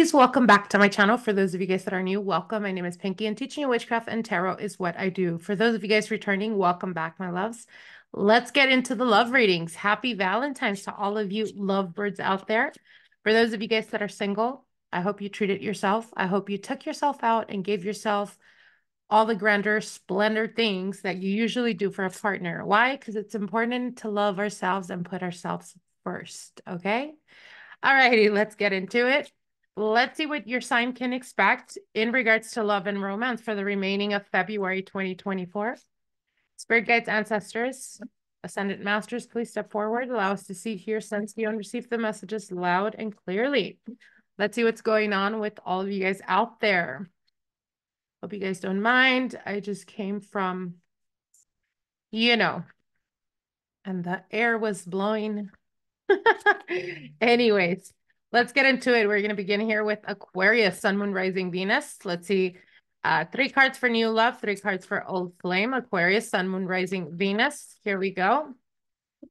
please welcome back to my channel. For those of you guys that are new, welcome. My name is Pinky and teaching you witchcraft and tarot is what I do. For those of you guys returning, welcome back, my loves. Let's get into the love readings. Happy Valentine's to all of you lovebirds out there. For those of you guys that are single, I hope you treated yourself. I hope you took yourself out and gave yourself all the grander, splendor things that you usually do for a partner. Why? Because it's important to love ourselves and put ourselves first, okay? All righty, let's get into it. Let's see what your sign can expect in regards to love and romance for the remaining of February 2024. Spirit guides, ancestors, ascendant masters, please step forward. Allow us to see, hear, sense, feel, and receive the messages loud and clearly. Let's see what's going on with all of you guys out there. Hope you guys don't mind. I just came from, you know, and the air was blowing. Anyways, let's get into it. We're going to begin here with Aquarius, Sun, Moon, Rising, Venus. Let's see, three cards for new love, three cards for old flame. Aquarius, Sun, Moon, Rising, Venus. Here we go.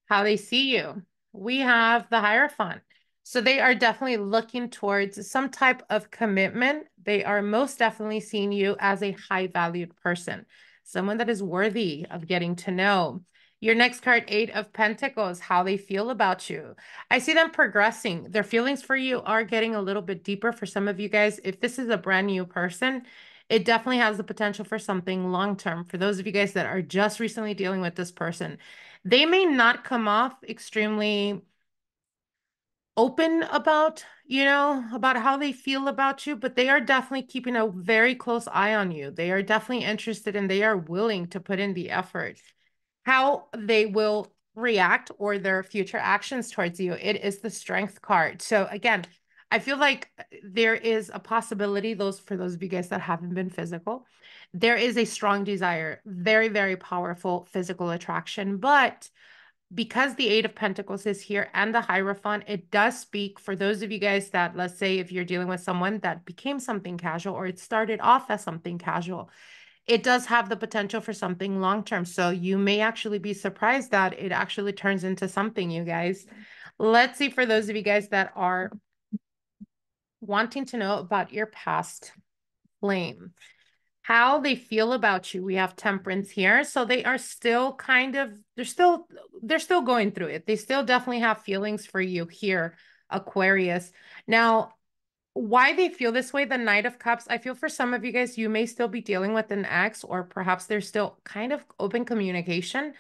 How they see you. We have the Hierophant. So they are definitely looking towards some type of commitment. They are most definitely seeing you as a high-valued person, someone that is worthy of getting to know. Your next card, Eight of Pentacles, how they feel about you. I see them progressing. Their feelings for you are getting a little bit deeper for some of you guys. If this is a brand new person, it definitely has the potential for something long-term. For those of you guys that are just recently dealing with this person, they may not come off extremely open about, you know, about how they feel about you, but they are definitely keeping a very close eye on you. They are definitely interested and they are willing to put in the effort. How they will react or their future actions towards you, it is the Strength card. So again, I feel like there is a possibility, for those of you guys that haven't been physical, there is a strong desire, very, very powerful physical attraction, but because the Eight of Pentacles is here and the Hierophant, it does speak for those of you guys that, let's say, if you're dealing with someone that became something casual or it started off as something casual, it does have the potential for something long-term. So you may actually be surprised that it actually turns into something, you guys. Let's see for those of you guys that are wanting to know about your past flame, how they feel about you. We have Temperance here. So they are still kind of, they're still going through it. They still definitely have feelings for you here, Aquarius. Now, why they feel this way, the Knight of Cups, I feel for some of you guys, you may still be dealing with an ex, or perhaps there's still kind of open communication.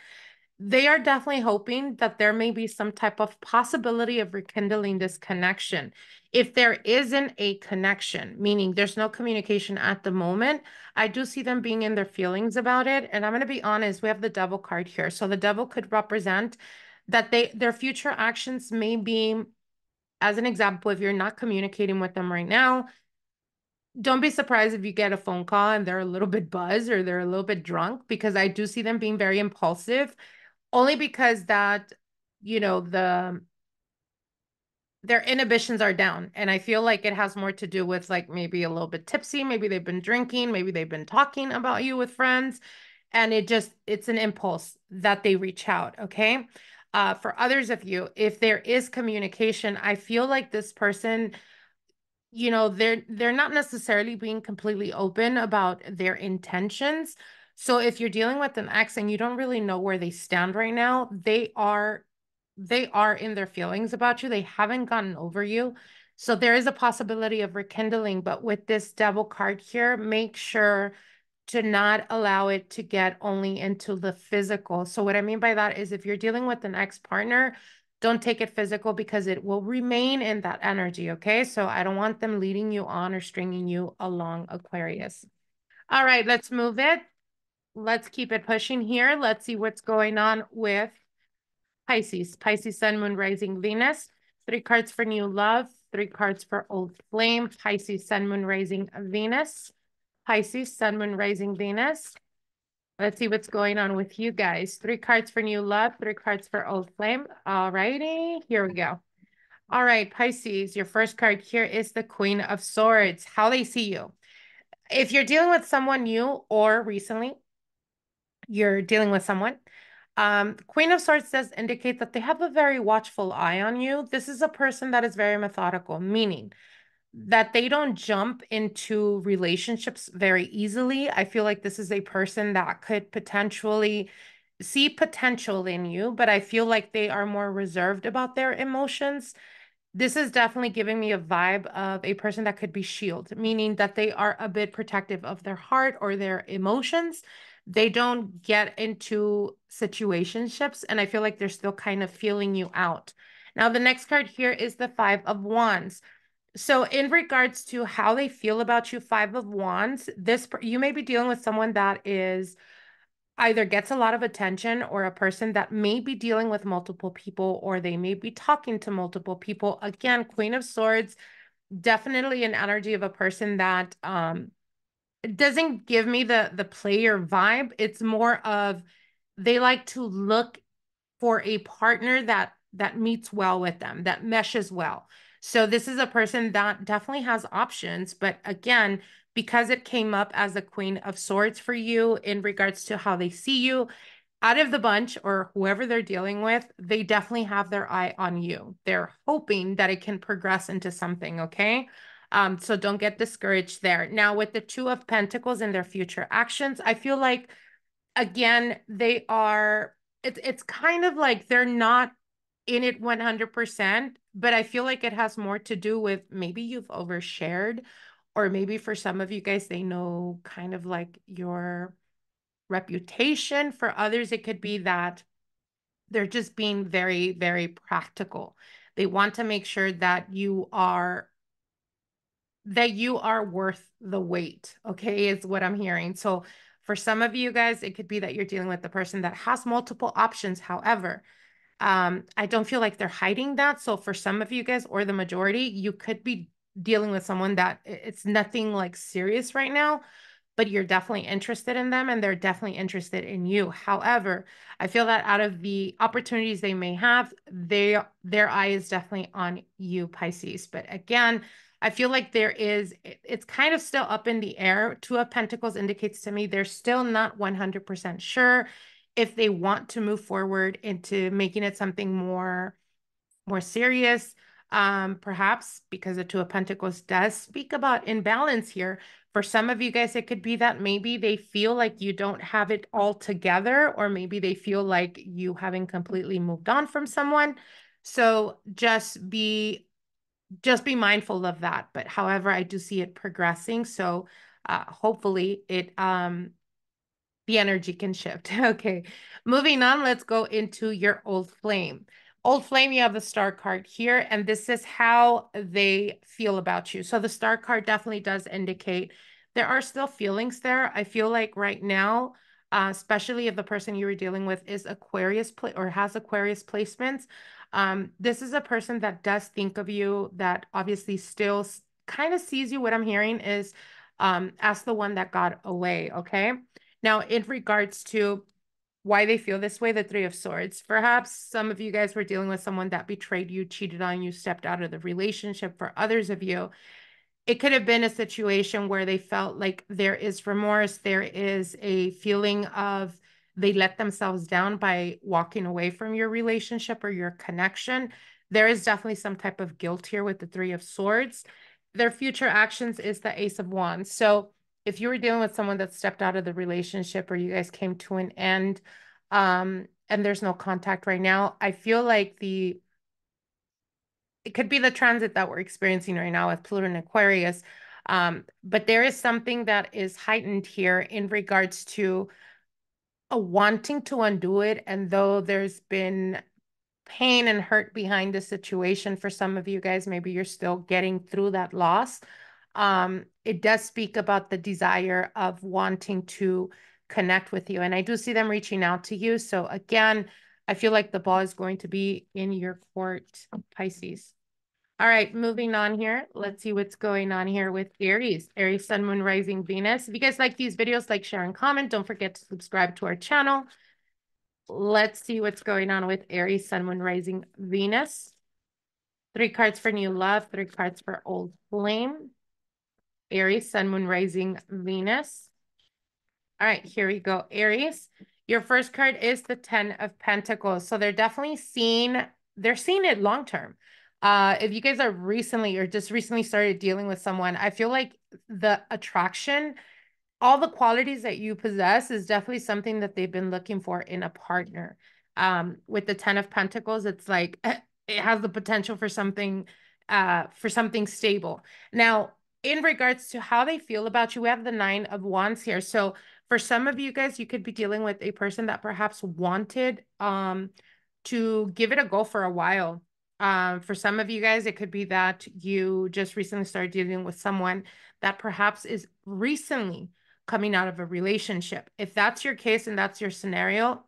They are definitely hoping that there may be some type of possibility of rekindling this connection. If there isn't a connection, meaning there's no communication at the moment, I do see them being in their feelings about it. And I'm going to be honest, we have the Devil card here. So the Devil could represent that their future actions may be, as an example, if you're not communicating with them right now, don't be surprised if you get a phone call and they're a little bit buzzed or they're a little bit drunk, because I do see them being very impulsive, only because that, you know, their inhibitions are down. And I feel like it has more to do with like maybe a little bit tipsy. Maybe they've been drinking. Maybe they've been talking about you with friends. And it's an impulse that they reach out. Okay. For others of you, if there is communication, I feel like this person, you know, they're not necessarily being completely open about their intentions. So if you're dealing with an ex and you don't really know where they stand right now, they are in their feelings about you. They haven't gotten over you. So there is a possibility of rekindling, but with this Devil card here, make sure to not allow it to get only into the physical. So what I mean by that is if you're dealing with an ex-partner, don't take it physical because it will remain in that energy, okay? So I don't want them leading you on or stringing you along, Aquarius. All right, let's move it. Let's keep it pushing here. Let's see what's going on with Pisces. Pisces, Sun, Moon, Rising, Venus. Three cards for new love, three cards for old flame. Pisces, Sun, Moon, Rising, Venus. Pisces, Sun, Moon, Rising, Venus. Let's see what's going on with you guys. Three cards for new love, three cards for old flame. All righty, here we go. All right, Pisces, your first card here is the Queen of Swords. How they see you. If you're dealing with someone new or recently, you're dealing with someone, Queen of Swords does indicate that they have a very watchful eye on you. This is a person that is very methodical, meaning that they don't jump into relationships very easily. I feel like this is a person that could potentially see potential in you, but I feel like they are more reserved about their emotions. This is definitely giving me a vibe of a person that could be shield, meaning that they are a bit protective of their heart or their emotions. They don't get into situationships, and I feel like they're still kind of feeling you out. Now, the next card here is the Five of Wands. So in regards to how they feel about you, Five of Wands, this, you may be dealing with someone that is either gets a lot of attention, or a person that may be dealing with multiple people, or they may be talking to multiple people. Again, Queen of Swords, definitely an energy of a person that doesn't give me the player vibe. It's more of they like to look for a partner that meets well with them, that meshes well. So this is a person that definitely has options. But again, because it came up as a Queen of Swords for you in regards to how they see you, out of the bunch or whoever they're dealing with, they definitely have their eye on you. They're hoping that it can progress into something, okay? So don't get discouraged there. Now, with the Two of Pentacles and their future actions, I feel like, again, they are, it's kind of like they're not in it 100%, but I feel like it has more to do with maybe you've overshared, or maybe for some of you guys, they know kind of like your reputation. For others, it could be that they're just being very, very practical. They want to make sure that you are worth the wait, okay, is what I'm hearing. So for some of you guys, it could be that you're dealing with the person that has multiple options. However, I don't feel like they're hiding that. So for some of you guys, or the majority, you could be dealing with someone that it's nothing like serious right now, but you're definitely interested in them and they're definitely interested in you. However, I feel that out of the opportunities they may have, their eye is definitely on you, Pisces. But again, I feel like it's kind of still up in the air. Two of Pentacles indicates to me they're still not 100% sure if they want to move forward into making it something more serious. Perhaps because the Two of Pentacles does speak about imbalance here. For some of you guys, it could be that maybe they feel like you don't have it all together, or maybe they feel like you haven't completely moved on from someone. So just be mindful of that. But however, I do see it progressing. So hopefully the energy can shift. Okay, moving on, let's go into your old flame. Old flame, you have the Star card here, and this is how they feel about you. So the Star card definitely does indicate there are still feelings there. I feel like right now, especially if the person you were dealing with is Aquarius or has Aquarius placements, this is a person that does think of you, that obviously still kind of sees you. What I'm hearing is as the one that got away, okay? Now, in regards to why they feel this way, the Three of Swords. Perhaps some of you guys were dealing with someone that betrayed you, cheated on you, stepped out of the relationship. For others of you, it could have been a situation where they felt like there is remorse. There is a feeling of they let themselves down by walking away from your relationship or your connection. There is definitely some type of guilt here with the Three of Swords. Their future actions is the Ace of Wands. So if you were dealing with someone that stepped out of the relationship, or you guys came to an end and there's no contact right now, I feel like it could be the transit that we're experiencing right now with Pluto and Aquarius. But there is something that is heightened here in regards to a wanting to undo it. And though there's been pain and hurt behind the situation, for some of you guys, maybe you're still getting through that loss. It does speak about the desire of wanting to connect with you. And I do see them reaching out to you. So again, I feel like the ball is going to be in your court, Pisces. All right, moving on here. Let's see what's going on here with Aries. Aries, Sun, Moon, Rising, Venus. If you guys like these videos, like, share, and comment. Don't forget to subscribe to our channel. Let's see what's going on with Aries, Sun, Moon, Rising, Venus. 3 cards for new love, 3 cards for old flame. Aries, Sun, Moon, Rising, Venus. All right, here we go, Aries. Your first card is the Ten of Pentacles. So they're definitely seeing it long-term. If you guys are recently or just recently started dealing with someone, I feel like the attraction, all the qualities that you possess is definitely something that they've been looking for in a partner. With the 10 of Pentacles, it's like it has the potential for something stable. Now, in regards to how they feel about you, we have the 9 of Wands here. So for some of you guys, you could be dealing with a person that perhaps wanted to give it a go for a while. For some of you guys, it could be that you just recently started dealing with someone that perhaps is recently coming out of a relationship. If that's your case and that's your scenario,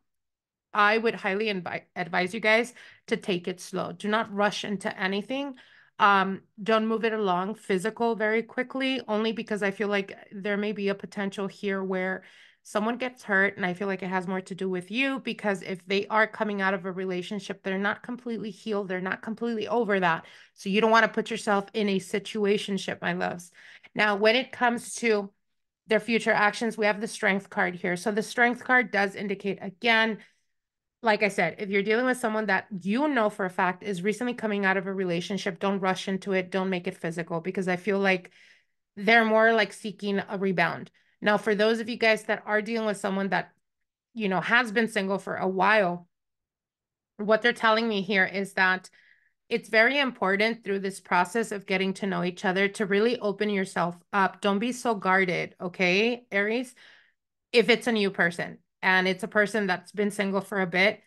I would highly advise you guys to take it slow. Do not rush into anything. Don't move it along physical very quickly, only because I feel like there may be a potential here where someone gets hurt, and I feel like it has more to do with you, because if they are coming out of a relationship, they're not completely healed. They're not completely over that. So you don't want to put yourself in a situationship, my loves. Now, when it comes to their future actions, we have the Strength card here. So the Strength card does indicate, again, like I said, if you're dealing with someone that you know for a fact is recently coming out of a relationship, don't rush into it. Don't make it physical, because I feel like they're more like seeking a rebound. Now, for those of you guys that are dealing with someone that, you know, has been single for a while, what they're telling me here is that it's very important through this process of getting to know each other to really open yourself up. Don't be so guarded, okay, Aries? If it's a new person, and it's a person that's been single for a bit,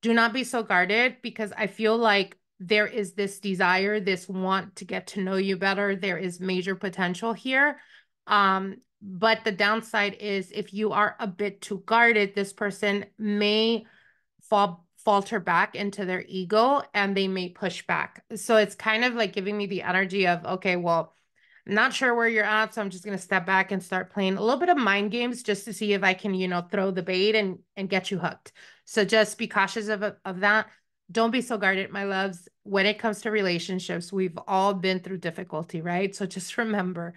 do not be so guarded, because I feel like there is this desire, this want to get to know you better. There is major potential here. But the downside is if you are a bit too guarded, this person may falter back into their ego and they may push back. So it's kind of like giving me the energy of, okay, well, not sure where you're at, so I'm just going to step back and start playing a little bit of mind games just to see if I can, you know, throw the bait and get you hooked. So just be cautious of that. Don't be so guarded, my loves. When it comes to relationships, we've all been through difficulty, right? So just remember,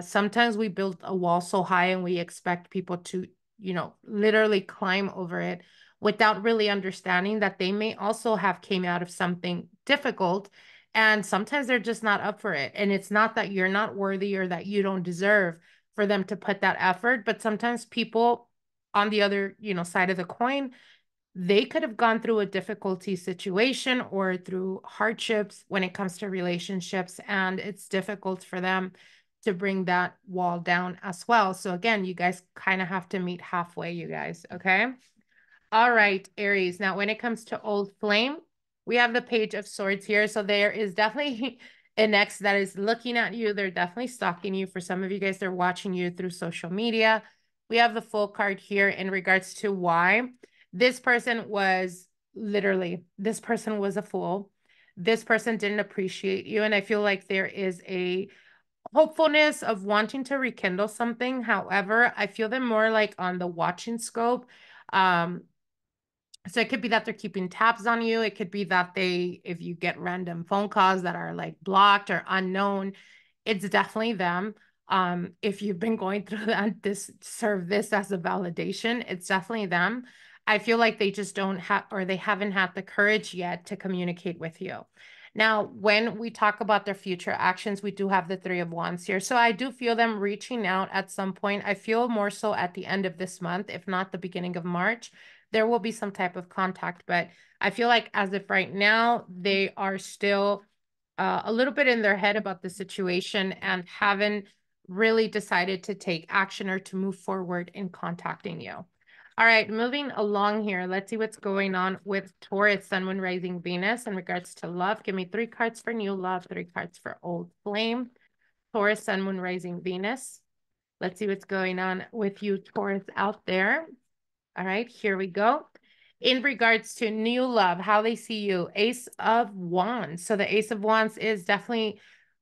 sometimes we build a wall so high and we expect people to, you know, literally climb over it without really understanding that they may also have came out of something difficult. And sometimes they're just not up for it. And it's not that you're not worthy or that you don't deserve for them to put that effort. But sometimes people on the other, you know, side of the coin, they could have gone through a difficulty situation or through hardships when it comes to relationships. And it's difficult for them to bring that wall down as well. So again, you guys kind of have to meet halfway, you guys. Okay. All right, Aries. Now, when it comes to Old Flame, we have the Page of Swords here. So there is definitely an ex that is looking at you. They're definitely stalking you. For some of you guys, they're watching you through social media. We have the Full card here in regards to why this person was literally, this person was a fool. This person didn't appreciate you. And I feel like there is a hopefulness of wanting to rekindle something. However, I feel them more like on the watching scope. So it could be that they're keeping tabs on you. It could be that they, if you get random phone calls that are like blocked or unknown, it's definitely them. If you've been going through that, this as a validation, it's definitely them. I feel like they just don't have, or they haven't had the courage yet to communicate with you. Now, when we talk about their future actions, we do have the Three of Wands here. So I do feel them reaching out at some point. I feel more so at the end of this month, if not the beginning of March, there will be some type of contact, but I feel like as of right now, they are still a little bit in their head about the situation and haven't really decided to take action or to move forward in contacting you. All right, moving along here, let's see what's going on with Taurus, Sun, Moon, Rising, Venus in regards to love. Give me 3 cards for new love, 3 cards for Old Flame. Taurus, Sun, Moon, Rising, Venus. Let's see what's going on with you, Taurus, out there. All right, here we go. In regards to new love, how they see you, Ace of Wands. So the Ace of Wands is definitely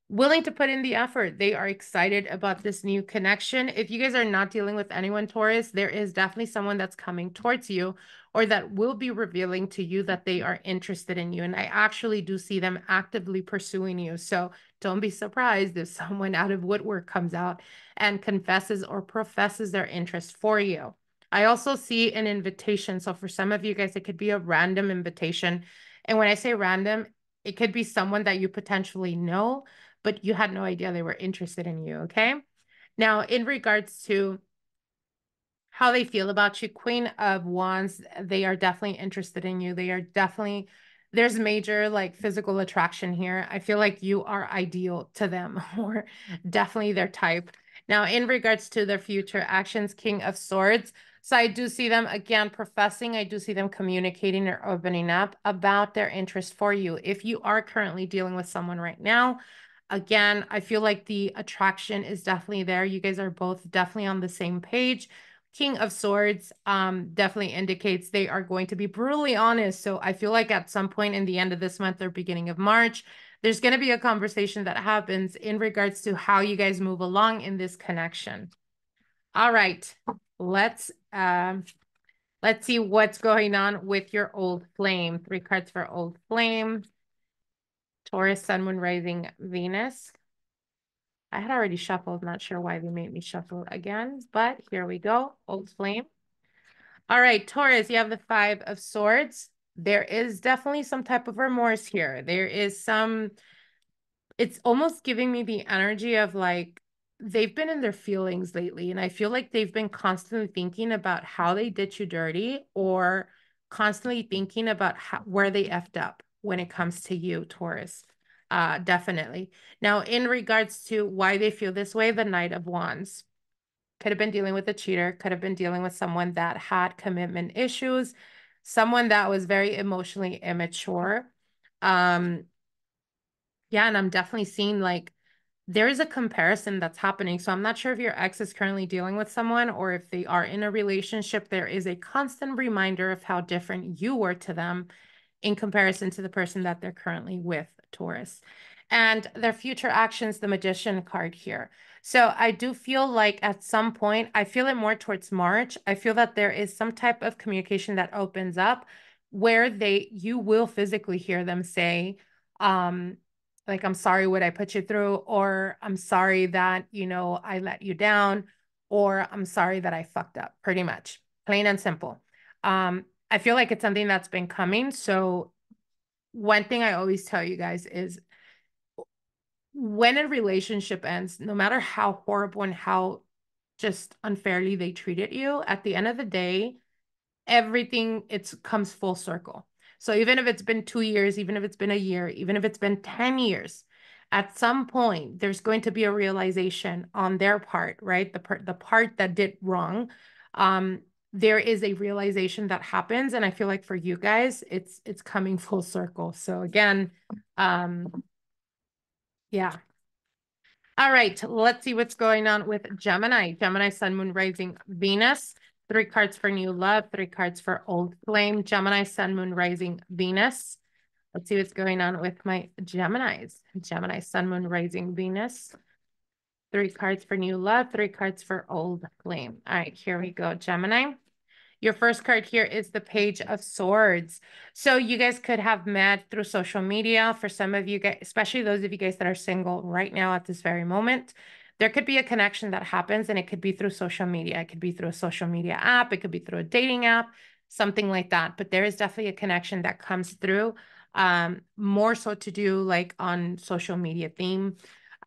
willing to put in the effort. They are excited about this new connection. If you guys are not dealing with anyone, Taurus, there is definitely someone that's coming towards you or that will be revealing to you that they are interested in you. And I actually do see them actively pursuing you. So don't be surprised if someone out of woodwork comes out and confesses or professes their interest for you. I also see an invitation. So for some of you guys, it could be a random invitation. And when I say random, It could be someone that you potentially know, but you had no idea they were interested in you, okay? Now, in regards to how they feel about you, Queen of Wands, they are definitely interested in you. They are definitely, there's major like physical attraction here. I feel like you are ideal to them or definitely their type. Now, in regards to their future actions, King of Swords. So I do see them, again, professing. I do see them communicating or opening up about their interest for you. If you are currently dealing with someone right now, again, I feel like the attraction is definitely there. You guys are both definitely on the same page. King of Swords definitely indicates they are going to be brutally honest. So I feel like at some point in the end of this month or beginning of March, there's going to be a conversation that happens in regards to how you guys move along in this connection. All right, let's see what's going on with your old flame. Three cards for old flame. Taurus, Sun, Moon, Rising, Venus. I had already shuffled. Not sure why they made me shuffle again, but here we go. Old flame. All right, Taurus, you have the Five of Swords. There is definitely some type of remorse here. There is some, it's almost giving me the energy of like, they've been in their feelings lately. And I feel like they've been constantly thinking about how they did you dirty or constantly thinking about where they effed up when it comes to you, Taurus. Definitely. Now, in regards to why they feel this way, the Knight of Wands. Could have been dealing with a cheater, could have been dealing with someone that had commitment issues, someone that was very emotionally immature. Yeah, and I'm definitely seeing like there is a comparison that's happening. So I'm not sure if your ex is currently dealing with someone or if they are in a relationship. There is a constant reminder of how different you were to them in comparison to the person that they're currently with, Taurus. And their future actions, the Magician card here. So I do feel like at some point, I feel it more towards March. I feel that there is some type of communication that opens up where you will physically hear them say, like, I'm sorry what I put you through, or I'm sorry that, you know, I let you down, or I'm sorry that I fucked up, pretty much, plain and simple. I feel like it's something that's been coming. So one thing I always tell you guys is when a relationship ends, no matter how horrible and how just unfairly they treated you, at the end of the day, everything, it comes full circle. So even if it's been 2 years, even if it's been a year, even if it's been 10 years, at some point, there's going to be a realization on their part, right? The part that did wrong, there is a realization that happens. And I feel like for you guys, it's coming full circle. So again, yeah. All right, let's see what's going on with Gemini. Gemini, Sun, Moon, Rising, Venus. Three cards for new love, three cards for old flame. Gemini, Sun, Moon, Rising, Venus. Let's see what's going on with my Geminis. Gemini, Sun, Moon, Rising, Venus. Three cards for new love, three cards for old flame. All right, here we go, Gemini. Your first card here is the Page of Swords. So you guys could have met through social media. For some of you guys, especially those of you guys that are single right now at this very moment, there could be a connection that happens, and it could be through social media. It could be through a social media app. It could be through a dating app, something like that. But there is definitely a connection that comes through, more so to do like on social media theme.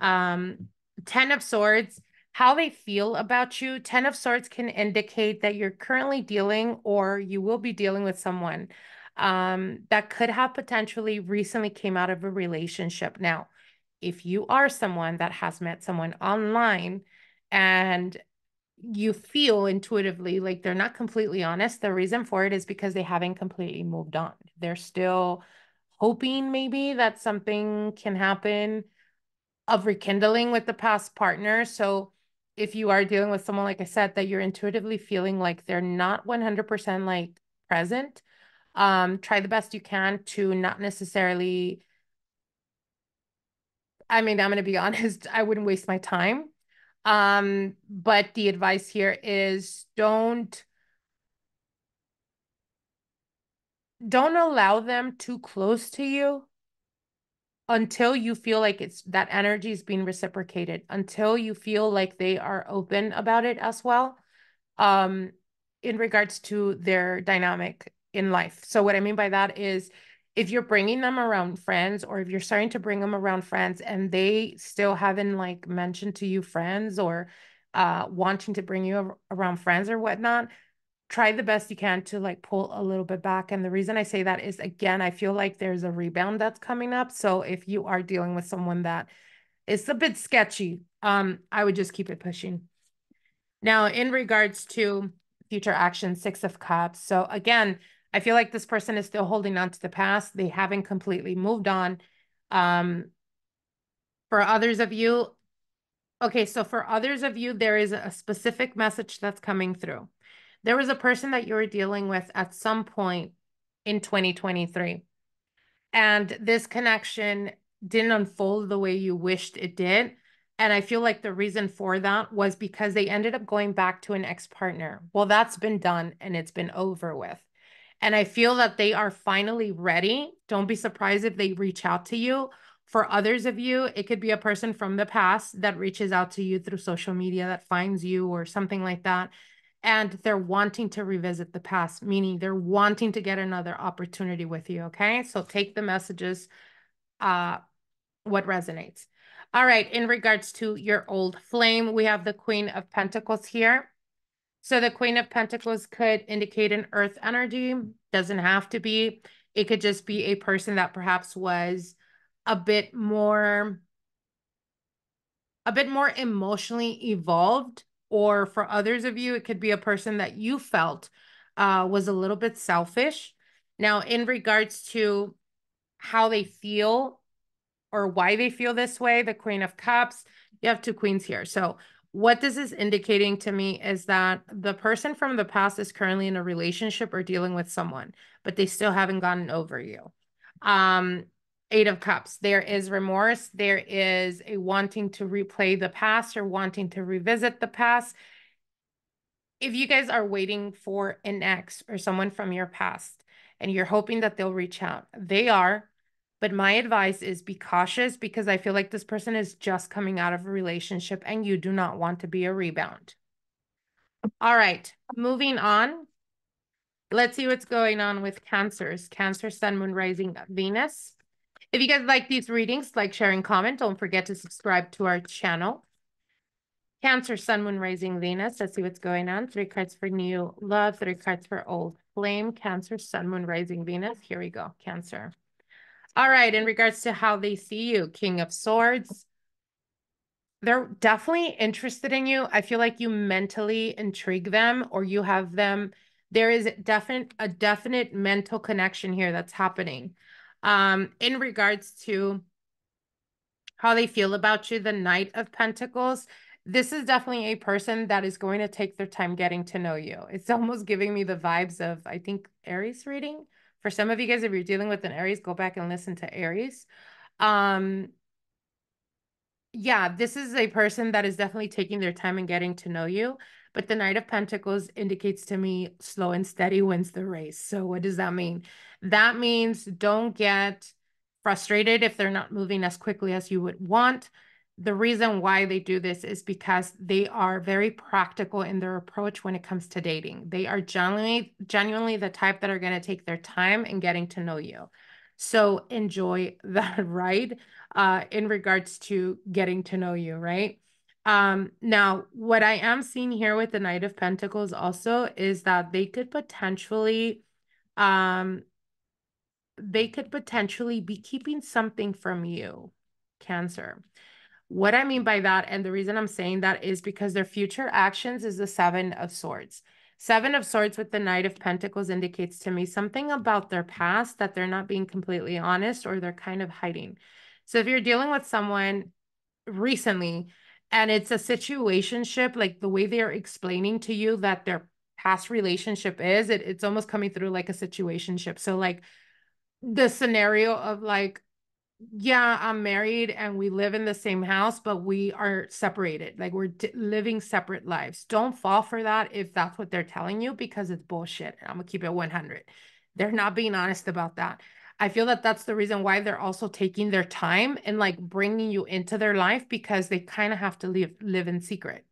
Ten of Swords. How they feel about you. Ten of Swords can indicate that you're currently dealing or you will be dealing with someone that could have potentially recently came out of a relationship. Now, if you are someone that has met someone online and you feel intuitively like they're not completely honest, the reason for it is because they haven't completely moved on. They're still hoping maybe that something can happen of rekindling with the past partner. So if you are dealing with someone, like I said, that you're intuitively feeling like they're not 100% like present, try the best you can to not necessarily, I mean, I'm going to be honest, I wouldn't waste my time. But the advice here is don't allow them too close to you until you feel like it's that energy is being reciprocated, until you feel like they are open about it as well, in regards to their dynamic in life. So what I mean by that is if you're bringing them around friends, or if you're starting to bring them around friends and they still haven't like mentioned to you friends, or wanting to bring you around friends or whatnot, try the best you can to like pull a little bit back. And the reason I say that is, again, I feel like there's a rebound that's coming up. So if you are dealing with someone that is a bit sketchy, I would just keep it pushing. Now, in regards to future action, Six of Cups. So again, I feel like this person is still holding on to the past. They haven't completely moved on. For others of you, okay, so for others of you, there is a specific message that's coming through. There was a person that you were dealing with at some point in 2023. And this connection didn't unfold the way you wished it did. And I feel like the reason for that was because they ended up going back to an ex-partner. Well, that's been done and it's been over with. And I feel that they are finally ready. Don't be surprised if they reach out to you. For others of you, it could be a person from the past that reaches out to you through social media, that finds you or something like that. And they're wanting to revisit the past, meaning they're wanting to get another opportunity with you, okay? So take the messages, what resonates. All right, in regards to your old flame, we have the Queen of Pentacles here. So the Queen of Pentacles could indicate an earth energy. Doesn't have to be. It could just be a person that perhaps was a bit more emotionally evolved. Or for others of you, it could be a person that you felt was a little bit selfish. Now, in regards to how they feel or why they feel this way, the Queen of Cups, you have two queens here. So what this is indicating to me is that the person from the past is currently in a relationship or dealing with someone, but they still haven't gotten over you. Eight of Cups, there is remorse. There is a wanting to replay the past or wanting to revisit the past. If you guys are waiting for an ex or someone from your past and you're hoping that they'll reach out, they are. But my advice is be cautious, because I feel like this person is just coming out of a relationship and you do not want to be a rebound. All right, moving on. Let's see what's going on with Cancers. Cancer, Sun, Moon, Rising, Venus. If you guys like these readings, like, share, and comment. Don't forget to subscribe to our channel. Cancer, Sun, Moon, Rising, Venus. Let's see what's going on. Three cards for new love, three cards for old flame. Cancer, Sun, Moon, Rising, Venus. Here we go, Cancer. All right, in regards to how they see you, King of Swords, they're definitely interested in you. I feel like you mentally intrigue them, or you have them. There is a definite mental connection here that's happening. In regards to how they feel about you, the Knight of Pentacles, this is definitely a person that is going to take their time getting to know you. It's almost giving me the vibes of, I think, Aries reading. For some of you guys, if you're dealing with an Aries, go back and listen to Aries. Yeah, this is a person that is definitely taking their time and getting to know you. But the Knight of Pentacles indicates to me slow and steady wins the race. So what does that mean? That means don't get frustrated if they're not moving as quickly as you would want. The reason why they do this is because they are very practical in their approach when it comes to dating. They are genuinely the type that are going to take their time in getting to know you. So enjoy that ride in regards to getting to know you, right? Now, what I am seeing here with the Knight of Pentacles also is that they could potentially be keeping something from you, Cancer. What I mean by that, and the reason I'm saying that, is because their future actions is the Seven of Swords. Seven of Swords with the Knight of Pentacles indicates to me something about their past that they're not being completely honest, or they're kind of hiding. So if you're dealing with someone recently and it's a situationship, like the way they're explaining to you that their past relationship is, it's almost coming through like a situationship. So like the scenario of like, yeah, I'm married and we live in the same house, but we are separated. Like, we're living separate lives. Don't fall for that if that's what they're telling you, because it's bullshit. I'm going to keep it 100. They're not being honest about that. I feel that that's the reason why they're also taking their time and like bringing you into their life, because they kind of have to live in secret.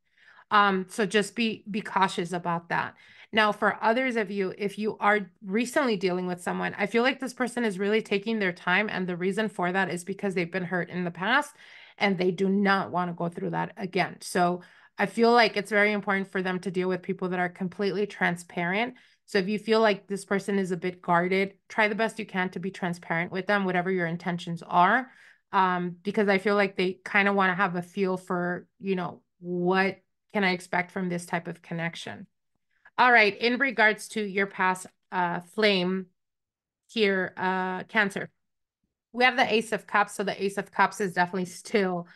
So just be cautious about that. Now, for others of you, if you are recently dealing with someone, I feel like this person is really taking their time. And the reason for that is because they've been hurt in the past and they do not want to go through that again. So I feel like it's very important for them to deal with people that are completely transparent. So if you feel like this person is a bit guarded, try the best you can to be transparent with them, whatever your intentions are, because I feel like they kind of want to have a feel for, you know, what can I expect from this type of connection? All right. In regards to your past flame here, Cancer, we have the Ace of Cups. So the Ace of Cups is definitely still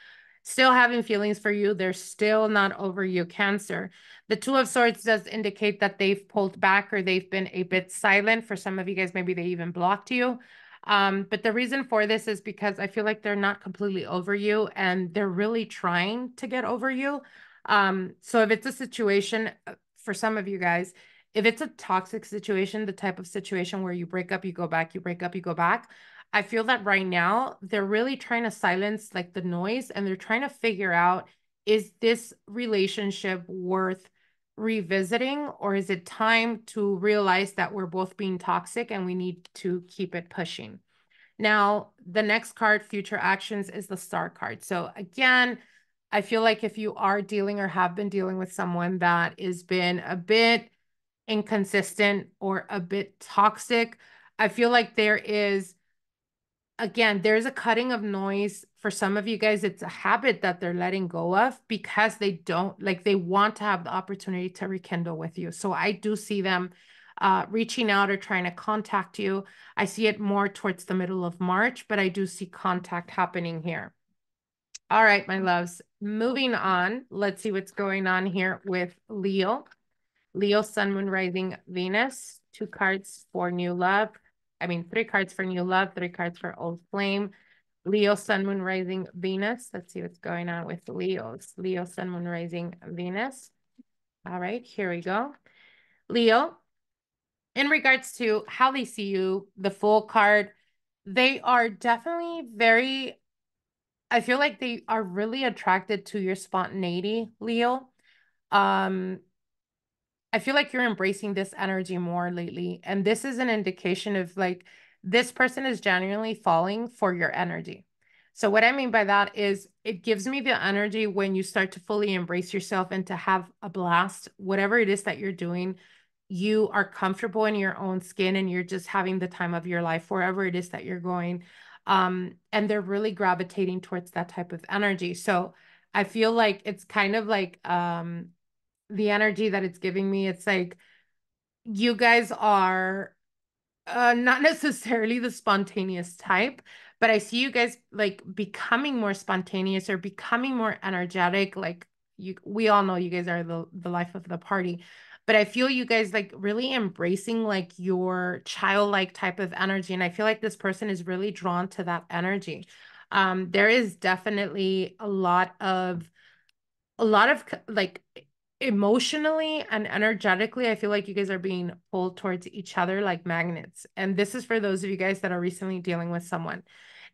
having feelings for you. They're still not over you, Cancer. The Two of Swords does indicate that they've pulled back or they've been a bit silent. For some of you guys, maybe they even blocked you. But the reason for this is because I feel like they're not completely over you and they're really trying to get over you. So if it's a situation, for some of you guys, if it's a toxic situation, the type of situation where you break up, you go back, you break up, you go back, I feel that right now they're really trying to silence like the noise and they're trying to figure out, is this relationship worth revisiting or is it time to realize that we're both being toxic and we need to keep it pushing? Now, the next card, Future Actions, is the Star card. So again, I feel like if you are dealing or have been dealing with someone that has been a bit inconsistent or a bit toxic, I feel like there is, again, there's a cutting of noise. For some of you guys, it's a habit that they're letting go of because they don't, like, they want to have the opportunity to rekindle with you. So I do see them reaching out or trying to contact you. I see it more towards the middle of March, but I do see contact happening here. All right, my loves, moving on. Let's see what's going on here with Leo. Leo, Sun, Moon, Rising, Venus. Three cards for new love, three cards for old flame. Leo, Sun, Moon, Rising, Venus. Let's see what's going on with Leos. Leo, Sun, Moon, Rising, Venus. All right, here we go. Leo, in regards to how they see you, the Fool card, they are definitely very... I feel like they are really attracted to your spontaneity, Leo. I feel like you're embracing this energy more lately. And this is an indication of like, this person is genuinely falling for your energy. So what I mean by that is it gives me the energy when you start to fully embrace yourself and to have a blast, whatever it is that you're doing, you are comfortable in your own skin and you're just having the time of your life, wherever it is that you're going. And they're really gravitating towards that type of energy. So I feel like it's kind of like, the energy that it's giving me, it's like, you guys are, not necessarily the spontaneous type, but I see you guys like becoming more spontaneous or becoming more energetic. Like we all know you guys are the life of the party, but I feel you guys like really embracing like your childlike type of energy. And I feel like this person is really drawn to that energy. There is definitely a lot of like emotionally and energetically, I feel like you guys are being pulled towards each other like magnets. And this is for those of you guys that are recently dealing with someone.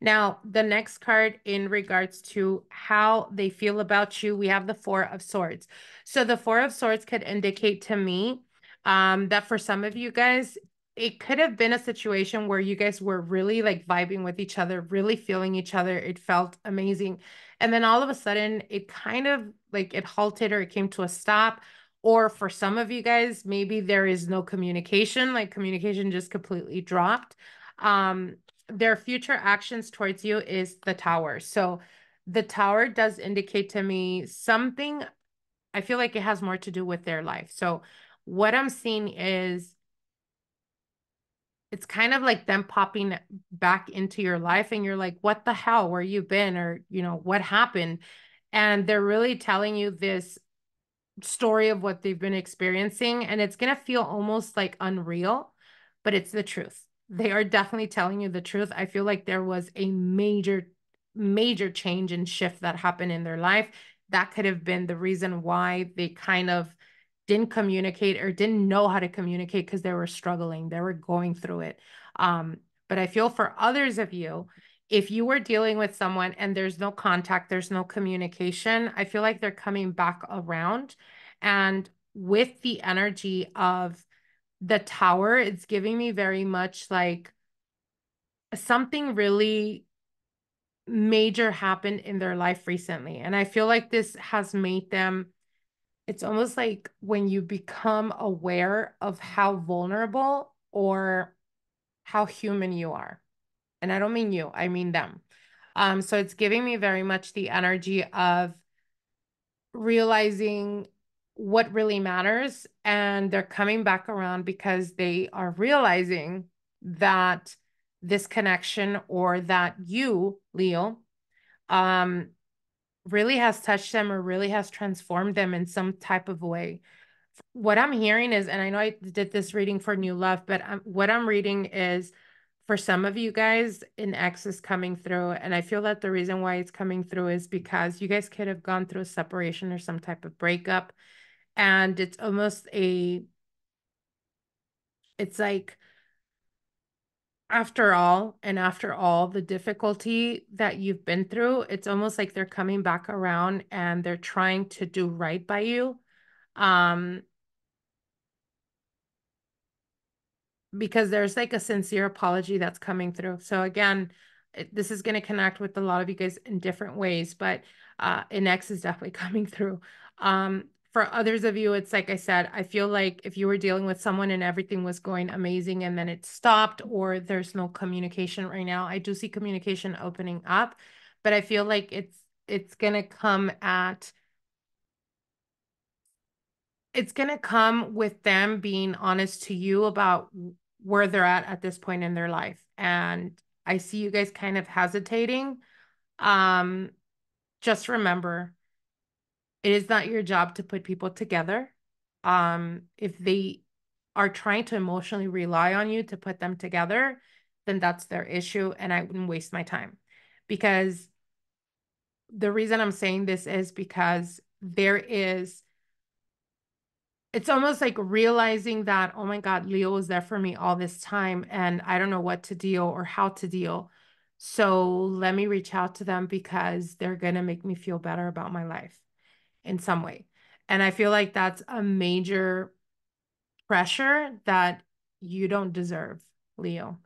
Now, the next card in regards to how they feel about you, we have the Four of Swords. So the Four of Swords could indicate to me that for some of you guys, it could have been a situation where you guys were really like vibing with each other, really feeling each other. It felt amazing. And then all of a sudden, it kind of like it halted or it came to a stop. Or for some of you guys, maybe there is no communication, like communication just completely dropped. Their future actions towards you is the Tower. So the Tower does indicate to me something. I feel like it has more to do with their life. So what I'm seeing is it's kind of like them popping back into your life and you're like, what the hell, where you been? Or, you know, what happened? And they're really telling you this story of what they've been experiencing. And it's going to feel almost like unreal, but it's the truth. They are definitely telling you the truth. I feel like there was a major, major change and shift that happened in their life. That could have been the reason why they kind of didn't communicate or didn't know how to communicate because they were struggling. They were going through it. But I feel for others of you, if you were dealing with someone and there's no contact, there's no communication, I feel like they're coming back around. And with the energy of the tower. It's giving me very much like something really major happened in their life recently. And I feel like this has made them, it's almost like when you become aware of how vulnerable or how human you are. And I don't mean you, I mean them. So it's giving me very much the energy of realizing what really matters, and they're coming back around because they are realizing that this connection, or that you, Leo, really has touched them or really has transformed them in some type of way. What I'm hearing is, and I know I did this reading for new love, but what I'm reading is, for some of you guys, an ex is coming through. And I feel that the reason why it's coming through is because you guys could have gone through a separation or some type of breakup. And it's almost a, it's like, after all, and after all the difficulty that you've been through, it's almost like they're coming back around and they're trying to do right by you. Because there's like a sincere apology that's coming through. So again, this is going to connect with a lot of you guys in different ways, but an ex is definitely coming through. For others of you, it's like I said, I feel like if you were dealing with someone and everything was going amazing and then it stopped, or there's no communication right now. I do see communication opening up, but I feel like it's going to come at, it's going to come with them being honest to you about where they're at this point in their life. And I see you guys kind of hesitating. Just remember, it is not your job to put people together. If they are trying to emotionally rely on you to put them together, then that's their issue. And I wouldn't waste my time, because the reason I'm saying this is because there is, it's almost like realizing that, oh my God, Leo was there for me all this time and I don't know what to deal or how to deal. So let me reach out to them because they're going to make me feel better about my life in some way. And I feel like that's a major pressure that you don't deserve, Leo.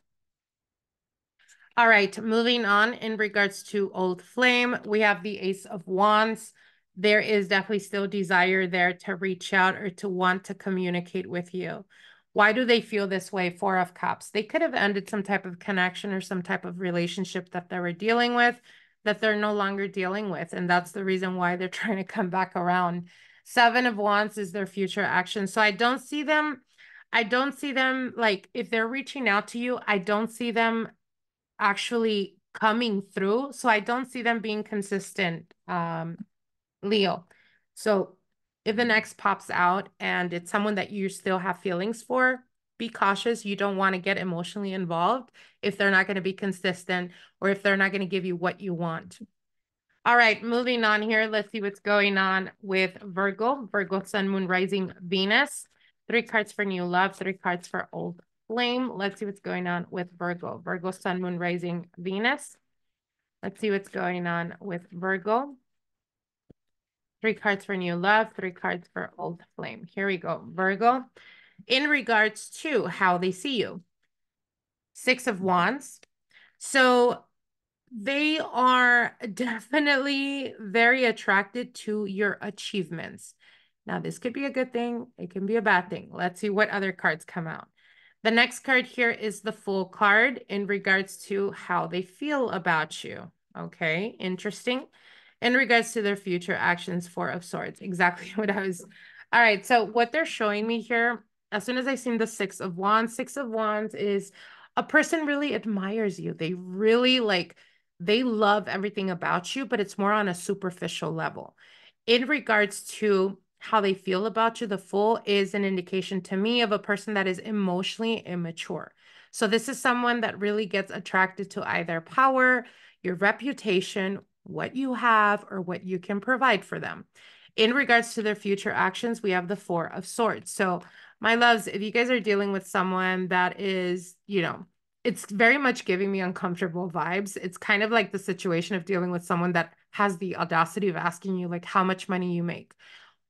All right, moving on in regards to Old Flame, we have the Ace of Wands. There is definitely still desire there to reach out or to want to communicate with you. Why do they feel this way? Four of Cups. They could have ended some type of connection or some type of relationship that they were dealing with that they're no longer dealing with. And that's the reason why they're trying to come back around. Seven of Wands is their future action. So I don't see them like, if they're reaching out to you, I don't see them actually coming through. So I don't see them being consistent, Leo. So if the next pops out and it's someone that you still have feelings for, be cautious. You don't want to get emotionally involved if they're not going to be consistent or if they're not going to give you what you want. All right, moving on here. Let's see what's going on with Virgo. Virgo, Sun, Moon, Rising, Venus. Three cards for new love, three cards for Old Flame. Let's see what's going on with Virgo. Virgo, Sun, Moon, Rising, Venus. Let's see what's going on with Virgo. Three cards for new love, three cards for Old Flame. Here we go, Virgo. In regards to how they see you, Six of Wands. So they are definitely very attracted to your achievements. Now, this could be a good thing. It can be a bad thing. Let's see what other cards come out. The next card here is the Fool card in regards to how they feel about you. Okay, interesting. In regards to their future actions, Four of Swords. Exactly what I was... All right, so what they're showing me here, as soon as I seen the Six of Wands is a person really admires you. They really like, they love everything about you, but it's more on a superficial level. In regards to how they feel about you, the Fool is an indication to me of a person that is emotionally immature. So this is someone that really gets attracted to either power, your reputation, what you have, or what you can provide for them. In regards to their future actions, we have the Four of Swords. So my loves, if you guys are dealing with someone that is, you know, it's very much giving me uncomfortable vibes. It's kind of like the situation of dealing with someone that has the audacity of asking you like how much money you make,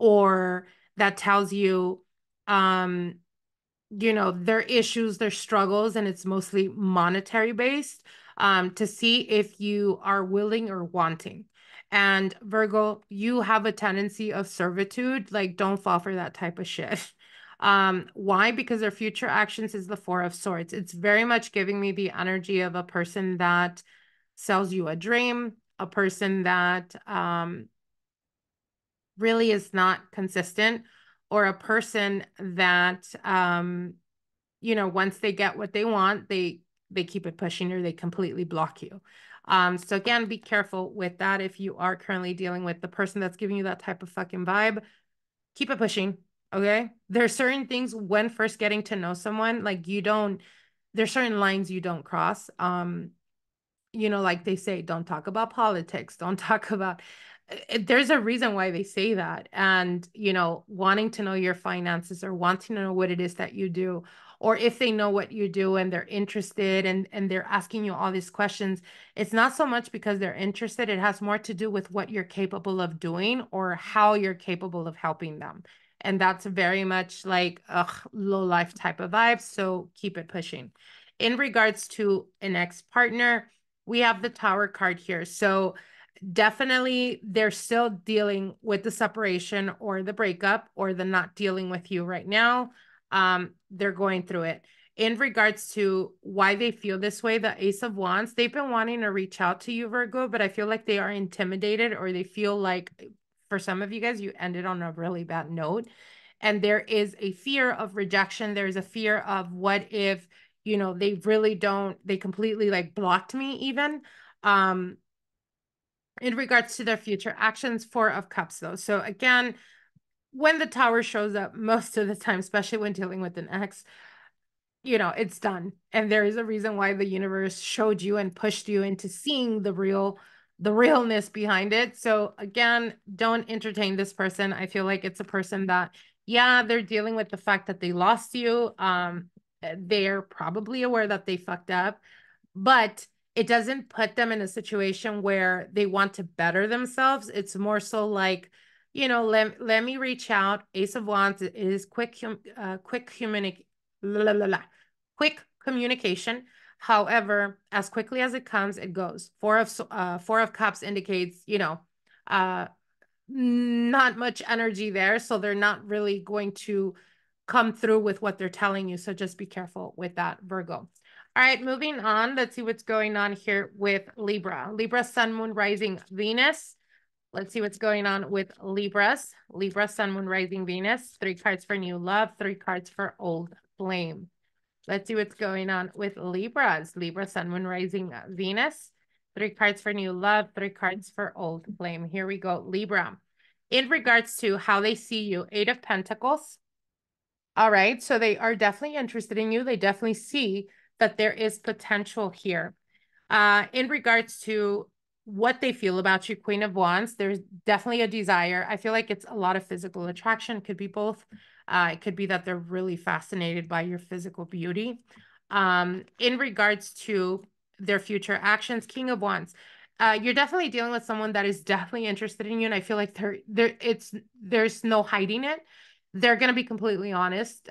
or that tells you, you know, their issues, their struggles, and it's mostly monetary based, to see if you are willing or wanting. And Virgo, you have a tendency of servitude. Like, don't fall for that type of shit. Why? Because their future actions is the Four of Swords. It's very much giving me the energy of a person that sells you a dream, a person that really is not consistent, or a person that, you know, once they get what they want, they keep it pushing, or they completely block you. So again, be careful with that. If you are currently dealing with the person that's giving you that type of fucking vibe, keep it pushing. Okay. There are certain things when first getting to know someone, like you don't, there's certain lines you don't cross. You know, like they say, don't talk about politics. Don't talk about, there's a reason why they say that. And, you know, wanting to know your finances, or wanting to know what it is that you do, or if they know what you do and they're interested and they're asking you all these questions, it's not so much because they're interested. It has more to do with what you're capable of doing or how you're capable of helping them. And that's very much like a low life type of vibe. So keep it pushing. In regards to an ex-partner, we have the Tower card here. So definitely they're still dealing with the separation or the breakup, or the not dealing with you right now. They're going through it. In regards to why they feel this way, the Ace of Wands, they've been wanting to reach out to you, Virgo, but I feel like they are intimidated, or they feel like, for some of you guys, you ended on a really bad note. And there is a fear of rejection. There's a fear of, what if, you know, they really don't, they completely like blocked me even. In regards to their future actions, Four of Cups though. So again, when the Tower shows up most of the time, especially when dealing with an ex, you know, it's done. And there is a reason why the universe showed you and pushed you into seeing the realness behind it. So again, don't entertain this person. I feel like it's a person that, yeah, they're dealing with the fact that they lost you. They're probably aware that they fucked up, but it doesn't put them in a situation where they want to better themselves. It's more so like, you know, let me reach out. Ace of Wands is quick communication. However, as quickly as it comes, it goes. Four of Cups indicates, you know, not much energy there. So they're not really going to come through with what they're telling you. So just be careful with that, Virgo. All right, moving on. Let's see what's going on here with Libra. Libra, Sun, Moon, Rising, Venus. Let's see what's going on with Libras. Libra, Sun, Moon, Rising, Venus. 3 cards for new love, 3 cards for old flame. Let's see what's going on with Libras. Libra, Sun, Moon, Rising, Venus. 3 cards for new love, 3 cards for old flame. Here we go, Libra. In regards to how they see you, 8 of Pentacles. All right, so they are definitely interested in you. They definitely see that there is potential here. In regards to what they feel about you, Queen of Wands, there's definitely a desire. I feel like it's a lot of physical attraction. It could be both. It could be that they're really fascinated by your physical beauty. In regards to their future actions, King of Wands, you're definitely dealing with someone that is definitely interested in you. And I feel like there's no hiding it. They're going to be completely honest.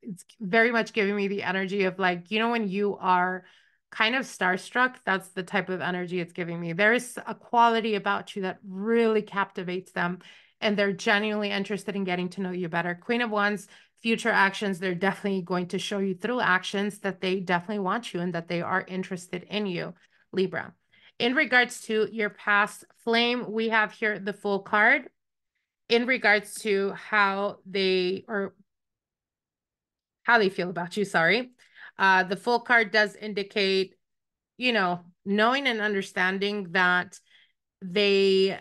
It's very much giving me the energy of, like, you know, when you are kind of starstruck, that's the type of energy it's giving me. There is a quality about you that really captivates them, and they're genuinely interested in getting to know you better. Queen of Wands, future actions, they're definitely going to show you through actions that they definitely want you and that they are interested in you, Libra. In regards to your past, flame, we have here the Fool card. In regards to how they feel about you, sorry. The Fool card does indicate, you know, knowing and understanding that they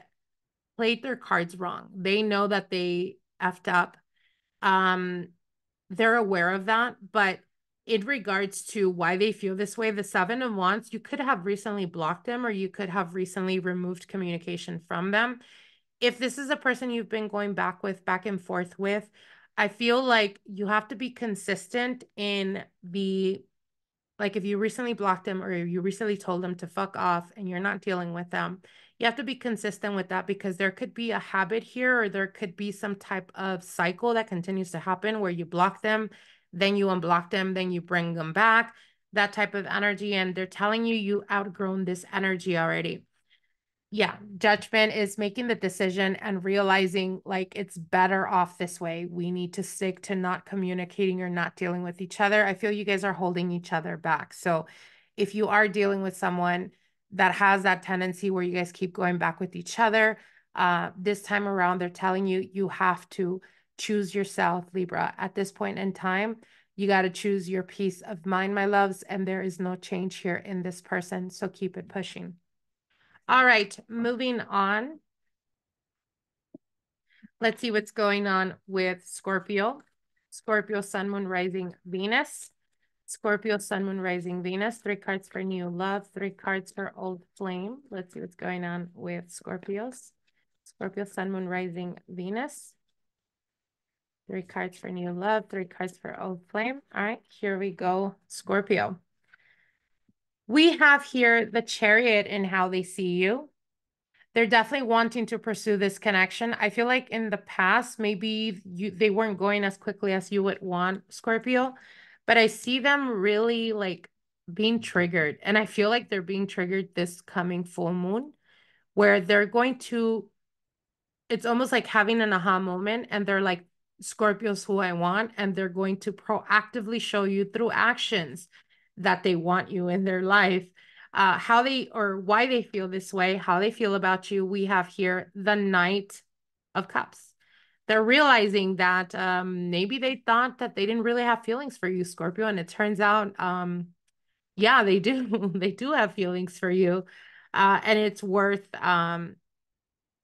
played their cards wrong. They know that they effed up. They're aware of that. But in regards to why they feel this way, the Seven of Wands, you could have recently blocked them, or you could have recently removed communication from them. If this is a person you've been going back and forth with, I feel like you have to be consistent in the, like, if you recently blocked them or you recently told them to fuck off and you're not dealing with them, you have to be consistent with that, because there could be a habit here, or there could be some type of cycle that continues to happen where you block them, then you unblock them, then you bring them back, that type of energy. And they're telling you, you outgrown this energy already. Yeah, judgment is making the decision and realizing like it's better off this way. We need to stick to not communicating or not dealing with each other. I feel you guys are holding each other back. So if you are dealing with someone that has that tendency where you guys keep going back with each other, this time around, they're telling you, you have to choose yourself, Libra. At this point in time, you got to choose your peace of mind, my loves, and there is no change here in this person. So keep it pushing. All right, moving on. Let's see what's going on with Scorpio. Scorpio, Sun, Moon, Rising, Venus. Scorpio, Sun, Moon, Rising, Venus. 3 cards for new love, 3 cards for old flame. Let's see what's going on with Scorpios. Scorpio, Sun, Moon, Rising, Venus. 3 cards for new love, 3 cards for old flame. All right, here we go, Scorpio. We have here the Chariot in how they see you. They're definitely wanting to pursue this connection. I feel like in the past, maybe they weren't going as quickly as you would want, Scorpio, but I see them really like being triggered. And I feel like they're being triggered this coming full moon, where they're going to, it's almost like having an aha moment, and they're like, Scorpio's who I want, and they're going to proactively show you through actions that they want you in their life, how they, or why they feel this way, how they feel about you. We have here the Knight of Cups. They're realizing that maybe they thought that they didn't really have feelings for you, Scorpio, and it turns out, yeah, they do. They do have feelings for you, and it's worth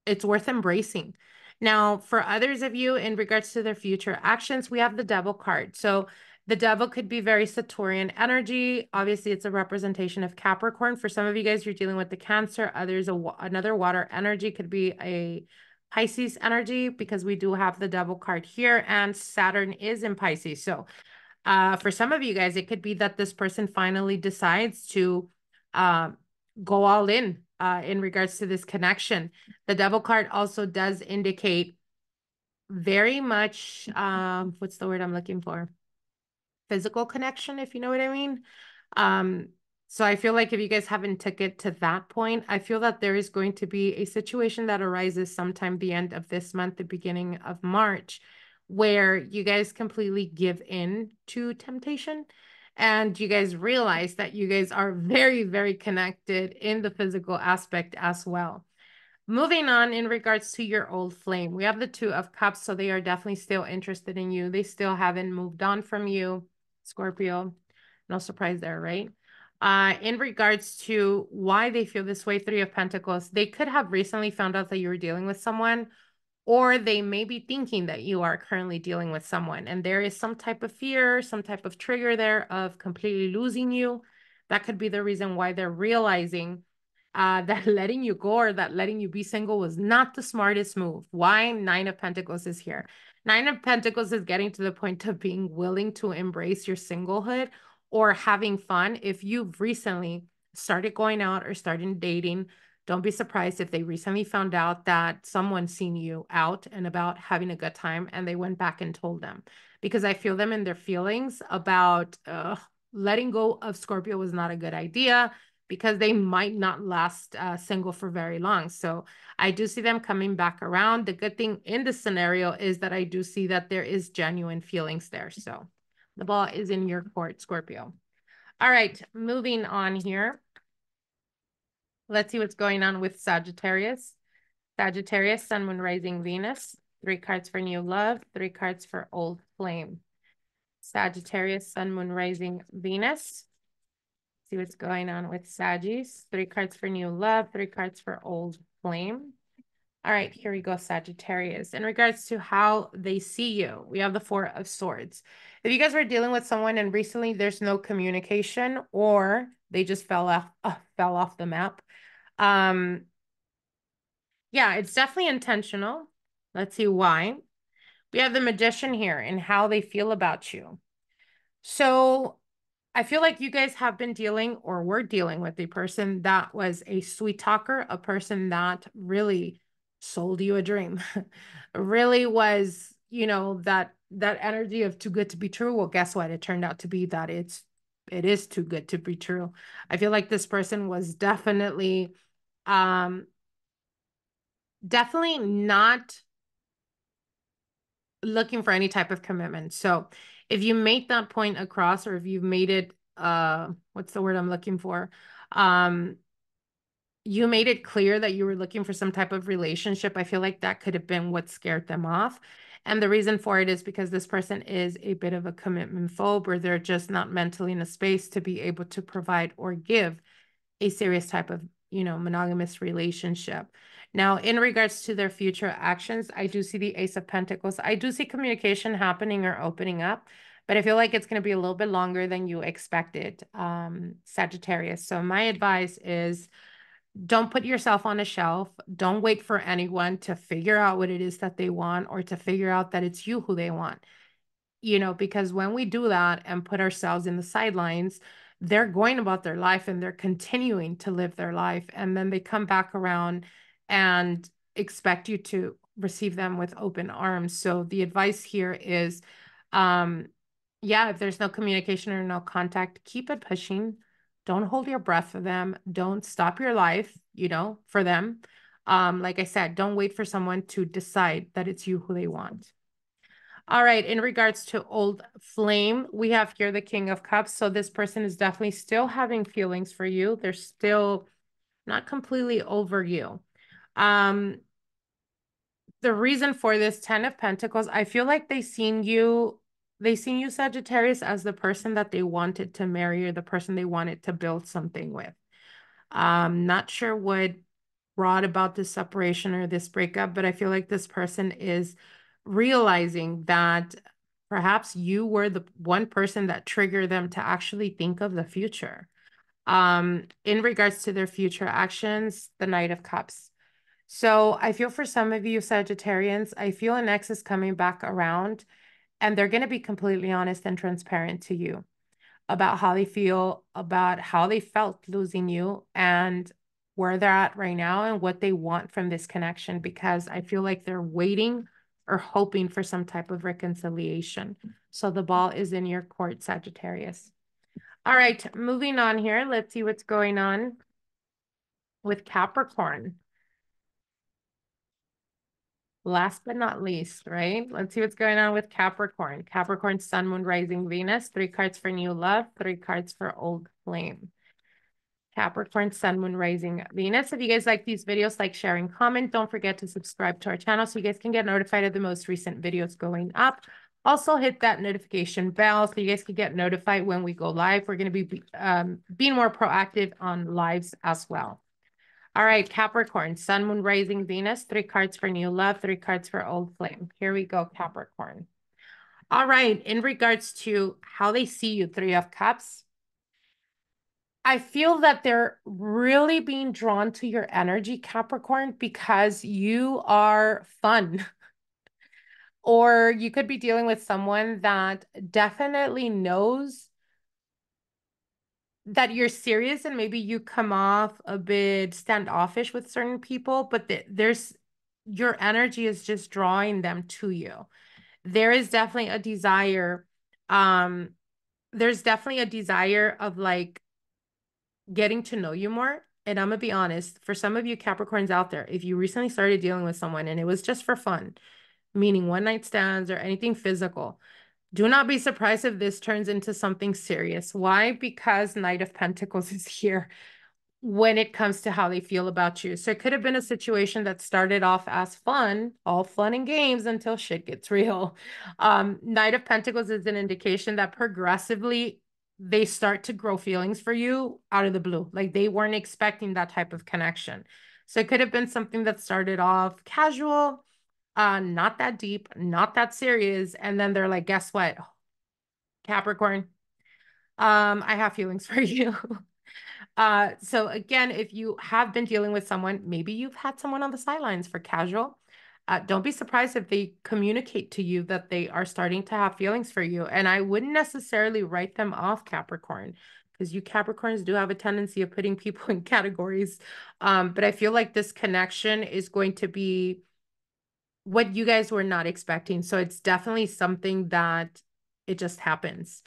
embracing. Now, for others of you, in regards to their future actions, we have the Devil card. So the Devil could be very Saturnian energy. Obviously, it's a representation of Capricorn. For some of you guys, you're dealing with the Cancer. Others, another water energy, could be a Pisces energy, because we do have the Devil card here, and Saturn is in Pisces. So for some of you guys, it could be that this person finally decides to go all in regards to this connection. The Devil card also does indicate very much, what's the word I'm looking for? Physical connection, if you know what I mean. So I feel like if you guys haven't took it to that point, I feel that there is going to be a situation that arises sometime the end of this month, the beginning of March, where you guys completely give in to temptation, and you guys realize that you guys are very, very connected in the physical aspect as well. Moving on, in regards to your old flame, we have the Two of Cups. So they are definitely still interested in you. They still haven't moved on from you, Scorpio. No surprise there, right? In regards to why they feel this way, Three of Pentacles, they could have recently found out that you were dealing with someone, or they may be thinking that you are currently dealing with someone. And there is some type of fear, some type of trigger there of completely losing you. That could be the reason why they're realizing that letting you go, or that letting you be single, was not the smartest move. Why? Nine of Pentacles is here. Nine of Pentacles is getting to the point of being willing to embrace your singlehood or having fun. If you've recently started going out or started dating, don't be surprised if they recently found out that someone's seen you out and about having a good time, and they went back and told them, because I feel them in their feelings about letting go of Scorpio was not a good idea, because they might not last single for very long. So I do see them coming back around. The good thing in this scenario is that I do see that there is genuine feelings there. So the ball is in your court, Scorpio. All right, moving on here. Let's see what's going on with Sagittarius. Sagittarius, Sun, Moon, Rising, Venus. 3 cards for new love, 3 cards for old flame. Sagittarius, Sun, Moon, Rising, Venus. See what's going on with Saggies. 3 cards for new love, 3 cards for old flame. All right, here we go, Sagittarius. In regards to how they see you, we have the Four of Swords. If you guys were dealing with someone and recently there's no communication, or they just fell off the map, yeah, it's definitely intentional. Let's see why. We have the Magician here and how they feel about you. So I feel like you guys have been dealing or were dealing with a person that was a sweet talker, a person that really sold you a dream, really was, you know, that energy of too good to be true. Well, guess what? It turned out to be that it is too good to be true. I feel like this person was definitely not looking for any type of commitment. So if you made that point across, or if you've made it, what's the word I'm looking for? You made it clear that you were looking for some type of relationship. I feel like that could have been what scared them off. And the reason for it is because this person is a bit of a commitment phobe, or they're just not mentally in a space to be able to provide or give a serious type of, you know, monogamous relationship. Now, in regards to their future actions, I do see the Ace of Pentacles. I do see communication happening or opening up, but I feel like it's going to be a little bit longer than you expected, Sagittarius. So my advice is, don't put yourself on a shelf. Don't wait for anyone to figure out what it is that they want, or to figure out that it's you who they want. You know, because when we do that and put ourselves in the sidelines, they're going about their life and they're continuing to live their life. And then they come back around and expect you to receive them with open arms. So the advice here is, yeah, if there's no communication or no contact, keep it pushing. Don't hold your breath for them. Don't stop your life, you know, for them. Like I said, don't wait for someone to decide that it's you who they want. All right. In regards to Old Flame, we have here the King of Cups. So this person is definitely still having feelings for you. They're still not completely over you. The reason for this, Ten of Pentacles, I feel like they seen you, Sagittarius, as the person that they wanted to marry, or the person they wanted to build something with. Not sure what brought about this separation or this breakup, but I feel like this person is realizing that perhaps you were the one person that triggered them to actually think of the future. In regards to their future actions, the Knight of Cups. So I feel for some of you Sagittarians, I feel an ex is coming back around, and they're going to be completely honest and transparent to you about how they feel, about how they felt losing you, and where they're at right now, and what they want from this connection, because I feel like they're waiting or hoping for some type of reconciliation. So the ball is in your court, Sagittarius. All right, moving on here. Let's see what's going on with Capricorn. Last but not least, right? Let's see what's going on with Capricorn. Capricorn, Sun, Moon, Rising, Venus. 3 cards for New Love, 3 cards for Old Flame. Capricorn, Sun, Moon, Rising, Venus. If you guys like these videos, like, share, and comment. Don't forget to subscribe to our channel so you guys can get notified of the most recent videos going up. Also, hit that notification bell so you guys can get notified when we go live. We're going to be being more proactive on lives as well. All right, Capricorn, Sun, Moon, Rising, Venus, 3 cards for New Love, 3 cards for Old Flame. Here we go, Capricorn. All right, in regards to how they see you, 3 of Cups, I feel that they're really being drawn to your energy, Capricorn, because you are fun. Or you could be dealing with someone that definitely knows that you're serious, and maybe you come off a bit standoffish with certain people, but your energy is just drawing them to you. There is definitely a desire. There's definitely a desire of, like, getting to know you more. And I'm gonna be honest, for some of you Capricorns out there, if you recently started dealing with someone and it was just for fun, meaning one night stands or anything physical, do not be surprised if this turns into something serious. Why? Because Knight of Pentacles is here when it comes to how they feel about you. So it could have been a situation that started off as fun, all fun and games, until shit gets real. Knight of Pentacles is an indication that progressively they start to grow feelings for you out of the blue. Like, they weren't expecting that type of connection. So it could have been something that started off casual, not that deep, not that serious. And then they're like, guess what, Capricorn, I have feelings for you. So again, if you have been dealing with someone, maybe you've had someone on the sidelines for casual, Don't be surprised if they communicate to you that they are starting to have feelings for you. And I wouldn't necessarily write them off, Capricorn, because you Capricorns do have a tendency of putting people in categories. But I feel like this connection is going to be what you guys were not expecting. So it's definitely something that it just happens.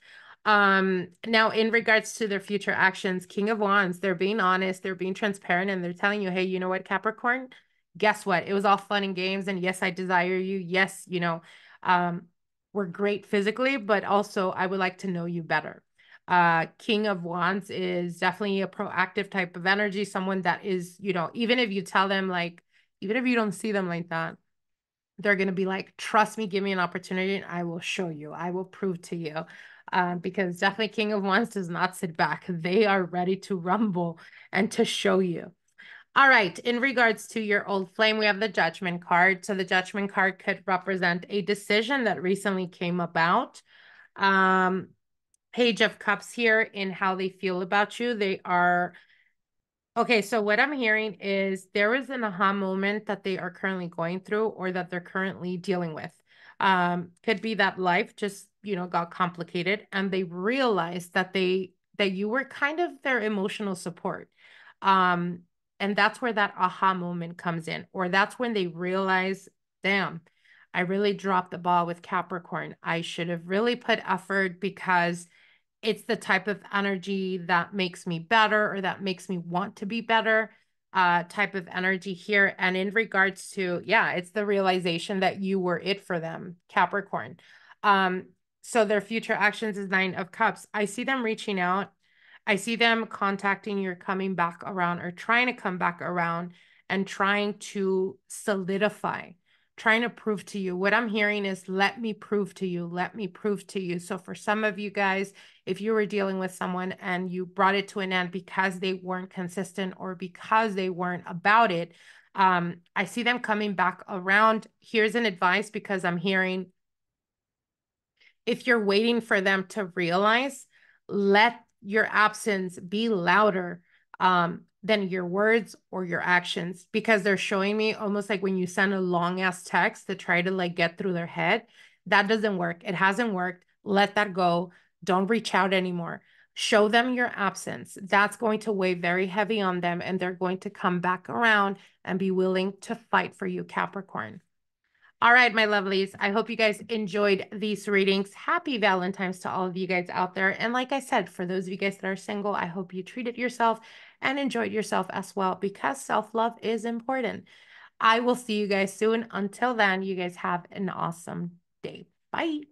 Now, in regards to their future actions, King of Wands, they're being honest, they're being transparent, and they're telling you, hey, you know what, Capricorn? Guess what? It was all fun and games. And yes, I desire you. Yes, you know, we're great physically, but also I would like to know you better. King of Wands is definitely a proactive type of energy. Someone that is, you know, even if you tell them, like, even if you don't see them like that, they're going to be like, trust me, give me an opportunity and I will show you. I will prove to you. Because definitely King of Wands does not sit back. They are ready to rumble and to show you. All right, in regards to your old flame, we have the Judgment card. So the Judgment card could represent a decision that recently came about. Page of Cups here in how they feel about you. They are, okay, so what I'm hearing is there is an aha moment that they are currently going through or that they're currently dealing with. Could be that life just, you know, got complicated and they realized that you were kind of their emotional support. And that's where that aha moment comes in, or that's when they realize, damn, I really dropped the ball with Capricorn. I should have really put effort because it's the type of energy that makes me better or that makes me want to be better type of energy here. And in regards to, yeah, it's the realization that you were it for them, Capricorn. So their future actions is Nine of Cups. I see them reaching out. I see them contacting you, coming back around or trying to come back around and trying to solidify, trying to prove to you. What I'm hearing is, let me prove to you, let me prove to you. So for some of you guys, if you were dealing with someone and you brought it to an end because they weren't consistent or because they weren't about it, I see them coming back around. Here's an advice, because I'm hearing if you're waiting for them to realize, let your absence be louder than your words or your actions, because they're showing me almost like when you send a long ass text to try to like get through their head, that doesn't work. It hasn't worked. Let that go. Don't reach out anymore. Show them your absence. That's going to weigh very heavy on them, and they're going to come back around and be willing to fight for you, Capricorn. All right, my lovelies, I hope you guys enjoyed these readings. Happy Valentine's to all of you guys out there. And like I said, for those of you guys that are single, I hope you treated yourself and enjoyed yourself as well, because self-love is important. I will see you guys soon. Until then, you guys have an awesome day. Bye.